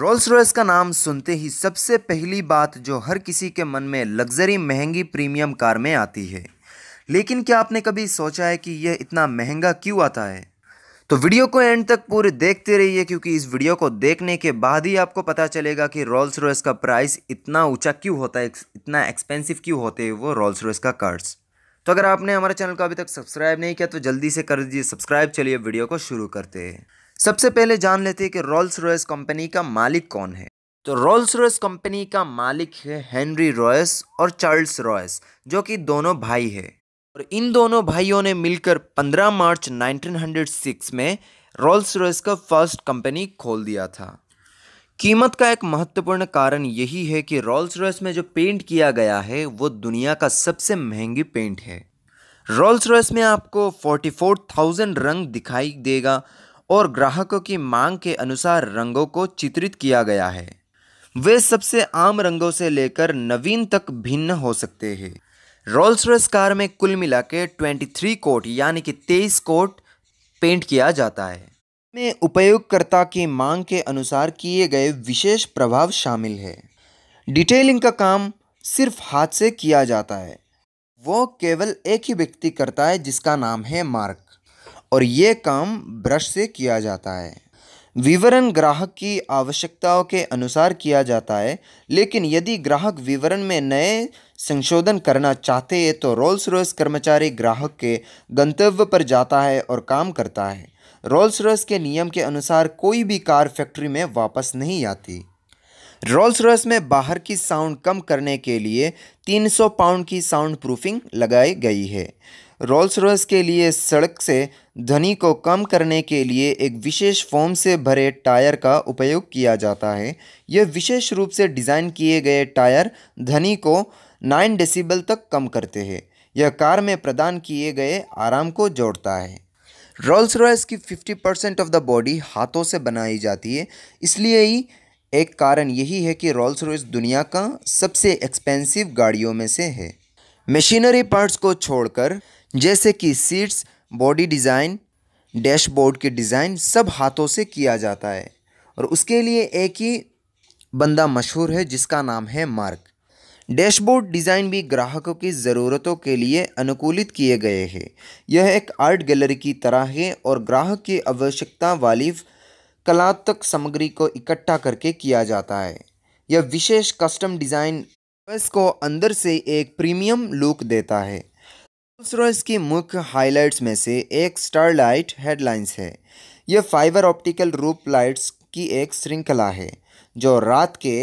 Roles Royce का नाम सुनते ही सबसे पहली बात जो हर किसी के मन में लग्जरी महंगी प्रीमियम कार में आती है, लेकिन क्या आपने कभी सोचा है कि यह इतना महंगा क्यों आता है? तो वीडियो को एंड तक पूरे देखते रहिए, क्योंकि इस वीडियो को देखने के बाद ही आपको पता चलेगा कि रोल्स रॉयस का प्राइस इतना ऊँचा क्यों होता है, इतना एक्सपेंसिव क्यों होते हैं वो रोल्स रॉयस का कार्स। तो अगर आपने हमारे चैनल को अभी तक सब्सक्राइब नहीं किया तो जल्दी से कर दीजिए सब्सक्राइब। चलिए वीडियो को शुरू करते हैं। सबसे पहले जान लेते हैं कि रोल्स रॉयस कंपनी का मालिक कौन है। तो रोल्स रॉयस कंपनी का मालिक है हेनरी रॉयस और चार्ल्स रॉयस, जो कि दोनों भाई है, और इन दोनों भाइयों ने मिलकर 15 मार्च 1906 में रोल्स रॉयस का फर्स्ट कंपनी खोल दिया था। कीमत का एक महत्वपूर्ण कारण यही है कि रोल्स रॉयस में जो पेंट किया गया है वो दुनिया का सबसे महंगी पेंट है। रोल्स रॉयस में आपको 44,000 रंग दिखाई देगा और ग्राहकों की मांग के अनुसार रंगों को चित्रित किया गया है। वे सबसे आम रंगों से लेकर नवीन तक भिन्न हो सकते हैं। रोल्स रॉयस कार में कुल मिला के 23 कोट यानी कि 23 कोट पेंट किया जाता है में उपयोगकर्ता की मांग के अनुसार किए गए विशेष प्रभाव शामिल है। डिटेलिंग का काम सिर्फ हाथ से किया जाता है, वो केवल एक ही व्यक्ति करता है जिसका नाम है मार्क, और ये काम ब्रश से किया जाता है। विवरण ग्राहक की आवश्यकताओं के अनुसार किया जाता है, लेकिन यदि ग्राहक विवरण में नए संशोधन करना चाहते हैं तो रोल्स रॉयस कर्मचारी ग्राहक के गंतव्य पर जाता है और काम करता है। रोल्स रॉयस के नियम के अनुसार कोई भी कार फैक्ट्री में वापस नहीं आती। रोल्स रॉयस में बाहर की साउंड कम करने के लिए 300 पाउंड की साउंड प्रूफिंग लगाई गई है। रोल्स रॉयस के लिए सड़क से ध्वनि को कम करने के लिए एक विशेष फोम से भरे टायर का उपयोग किया जाता है। यह विशेष रूप से डिज़ाइन किए गए टायर ध्वनि को 9 डेसिबल तक कम करते हैं। यह कार में प्रदान किए गए आराम को जोड़ता है। रोल्स रॉयस की 50% ऑफ द बॉडी हाथों से बनाई जाती है, इसलिए ही एक कारण यही है कि रोल्स रॉयस दुनिया का सबसे एक्सपेंसिव गाड़ियों में से है। मशीनरी पार्ट्स को छोड़कर जैसे कि सीट्स, बॉडी डिज़ाइन, डैशबोर्ड के डिज़ाइन सब हाथों से किया जाता है, और उसके लिए एक ही बंदा मशहूर है जिसका नाम है मार्क। डैशबोर्ड डिज़ाइन भी ग्राहकों की ज़रूरतों के लिए अनुकूलित किए गए हैं। यह एक आर्ट गैलरी की तरह है और ग्राहक की आवश्यकता वाली कलात्मक सामग्री को इकट्ठा करके किया जाता है। यह विशेष कस्टम डिज़ाइन बस को अंदर से एक प्रीमियम लुक देता है। रोल्स रॉयस की मुख्य हाइलाइट्स में से एक स्टारलाइट हेडलाइंस है। यह फाइबर ऑप्टिकल रूप लाइट्स की एक श्रृंखला है जो रात के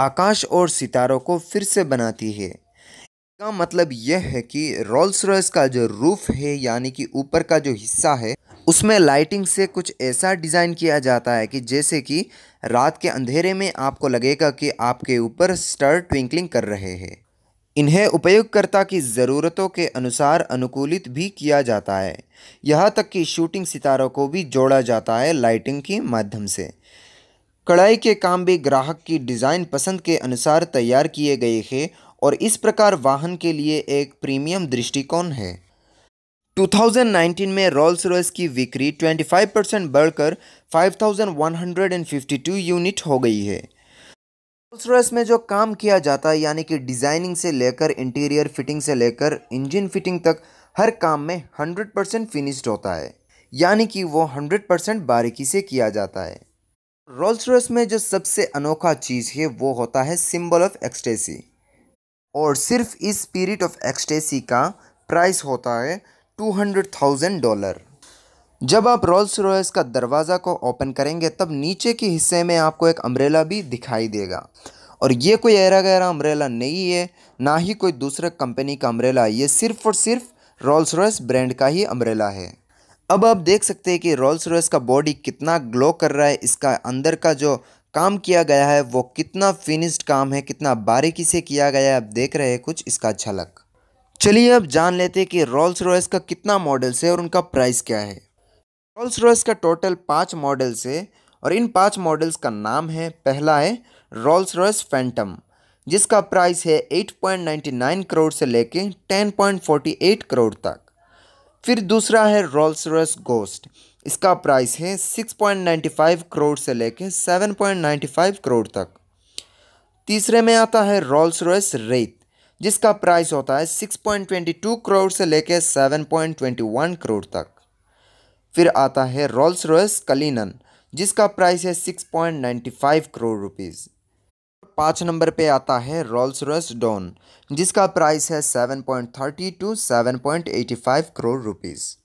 आकाश और सितारों को फिर से बनाती है। इसका मतलब यह है कि रोल्स रॉयस का जो रूफ है यानी कि ऊपर का जो हिस्सा है उसमें लाइटिंग से कुछ ऐसा डिज़ाइन किया जाता है कि जैसे कि रात के अंधेरे में आपको लगेगा कि आपके ऊपर स्टार ट्विंकलिंग कर रहे हैं। इन्हें उपयोगकर्ता की ज़रूरतों के अनुसार अनुकूलित भी किया जाता है, यहाँ तक कि शूटिंग सितारों को भी जोड़ा जाता है लाइटिंग के माध्यम से। कढ़ाई के काम भी ग्राहक की डिज़ाइन पसंद के अनुसार तैयार किए गए हैं, और इस प्रकार वाहन के लिए एक प्रीमियम दृष्टिकोण है। 2019 में रोल्स रॉयस की बिक्री 25% बढ़कर 5,152 यूनिट हो गई है। रोल्स रॉयस में जो काम किया जाता है यानी कि डिज़ाइनिंग से लेकर इंटीरियर फिटिंग से लेकर इंजन फिटिंग तक हर काम में 100% फिनिश्ड होता है, यानी कि वो 100% बारीकी से किया जाता है। रोल्स रॉयस में जो सबसे अनोखा चीज़ है वो होता है सिंबल ऑफ एक्सटेसी, और सिर्फ इस स्पिरिट ऑफ एक्सटेसी का प्राइस होता है $200,000। जब आप रोल्स रॉयस का दरवाज़ा को ओपन करेंगे तब नीचे के हिस्से में आपको एक अम्ब्रेला भी दिखाई देगा, और ये कोई ऐरा गैरा अम्ब्रेला नहीं है, ना ही कोई दूसरे कंपनी का अम्ब्रेला है। ये सिर्फ और सिर्फ रोल्स रॉयस ब्रांड का ही अम्ब्रेला है। अब आप देख सकते हैं कि रोल्स रॉयस का बॉडी कितना ग्लो कर रहा है, इसका अंदर का जो काम किया गया है वो कितना फिनिश्ड काम है, कितना बारीकी से किया गया है। आप देख रहे हैं कुछ इसका झलक। चलिए अब जान लेते हैं कि रोल्स रॉयस का कितना मॉडल्स है और उनका प्राइस क्या है। रोल्स रॉयस का टोटल 5 मॉडल्स है, और इन 5 मॉडल्स का नाम है। पहला है रोल्स रॉयस फैंटम, जिसका प्राइस है 8.99 करोड़ से लेके 10.48 करोड़ तक। फिर दूसरा है रोल्स रॉयस गोस्ट, इसका प्राइस है 6.95 करोड़ से लेकर 7.95 करोड़ तक। तीसरे में आता है रोल्स रॉयस रेथ, जिसका प्राइस होता है 6.22 करोड़ से लेकर 7.21 करोड़ तक। फिर आता है रोल्स रॉयस कलिनन, जिसका प्राइस है 6.95 करोड़ रुपीस। 5 नंबर पे आता है रोल्स रॉयस डॉन, जिसका प्राइस है 7.30 to 7.85 crore rupees.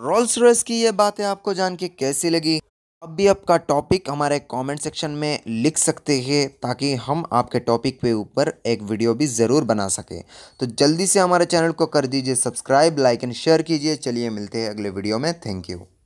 Rolls Royce की ये बातें आपको जान के कैसी लगी? अब भी आपका टॉपिक हमारे कमेंट सेक्शन में लिख सकते हैं, ताकि हम आपके टॉपिक पे ऊपर एक वीडियो भी ज़रूर बना सकें। तो जल्दी से हमारे चैनल को कर दीजिए सब्सक्राइब, लाइक एंड शेयर कीजिए। चलिए मिलते हैं अगले वीडियो में। Thank you.